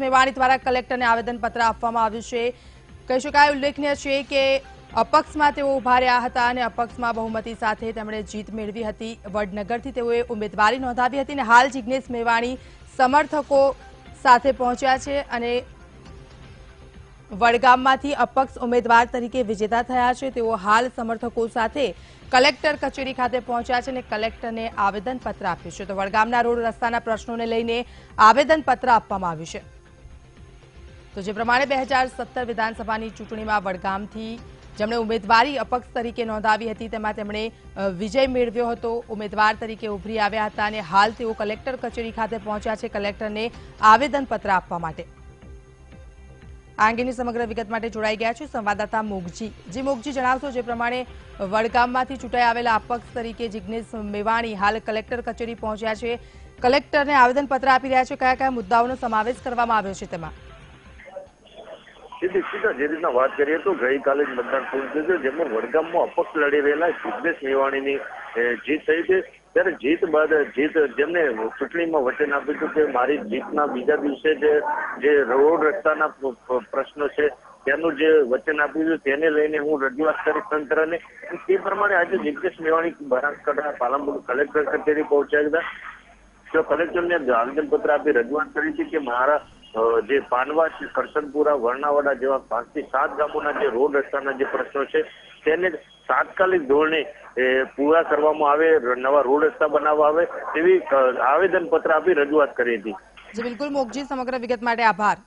મેવાણી દ્વારા કલેક્ટરને આવેદનપત્ર આપવામાં આવ્યું છે। કહી શકાય ઉલ્લેખનીય છે કે અપક્ષમાં તેઓ ઉભા રહ્યા હતા અને અપક્ષમાં બહુમતી સાથે તેમણે જીત મેળવી હતી। વડનગરથી તેઓએ ઉમેદવારી નોંધાવી હતી અને હાલ જિગ્નેશ મેવાણી સમર્થકો સાથે પહોંચ્યા છે અને વડગામમાંથી અપક્ષ ઉમેદવાર તરીકે વિજેતા થયા છે। તેઓ હાલ સમર્થકો સાથે કલેક્ટર કચેરી ખાતે પહોંચ્યા છે અને કલેક્ટરને આવેદનપત્ર આપ્યું છે। તો વડગામના રોડ રસ્તાના પ્રશ્નોને લઈને આવેદનપત્ર આપવામાં આવ્યું છે। तो जे प्रमाणे 2017 विधानसभा चूंटणी में वडगाम थी जमने उम्मीदवारी अपक्ष तरीके नोंधावी हती तेमां तेमणे विजय मेळव्यो हतो। उम्मीदवार तरीके उभरी आव्या हता अने हाल तेओ कलेक्टर कचेरी खाते पहोंच्या छे कलेक्टरने आवेदनपत्र आपवा माटे। आ अंगेनी समग्र विगत माटे जोड़ाई गया छे संवाददाता मोगजी। जी मोगजी जणावशो जे प्रमाणे वडगाममांथी चूंटाई आवेला अपक्ष तरीके जिग्नेश मेवाणी हाल कलेक्टर कचेरी पहोंच्या छे कलेक्टरने आवेदनपत्र आपी रह्या छे क्या क्या मुद्दाओनो समावेश करवामां आव्यो छे तेमां? जे रीतना बात करिए तो गई काले मतदान पहुंचे थे जेम वडगाम में अपक्ष लड़ी रहेला जिग्नेश मेवाणी की जीत थी थी तरह जीत बाद जीत जमने चूंटणी में वचन आप मारी जीतना बीजा दिवसे रोड रस्ता प्रश्नों से તેનું જે વચન આપ્યું છે તેને લઈને હું રજૂઆત કરી તંત્રને। તે પ્રમાણે આજે જિગ્નેશ મેવાણી બનાસકાંઠા પાલનપુર કલેક્ટર કચેરી પહોંચ્યા હતા। તો કલેક્ટરને આવેદનપત્ર આપી રજૂઆત કરી છે કે મારા જે પાનવા છે કરશનપુરા વર્ણાવાડા જેવા 5 થી 7 ગામોના જે રોડ રસ્તાના જે પ્રશ્નો છે તેને તાત્કાલિક ધોરણે પૂરા કરવામાં આવે, નવા રોડ રસ્તા બનાવવા આવે તેવી આવેદનપત્ર આપી રજૂઆત કરી હતી। જી બિલકુલ મોગજી, સમગ્ર વિગત માટે આભાર।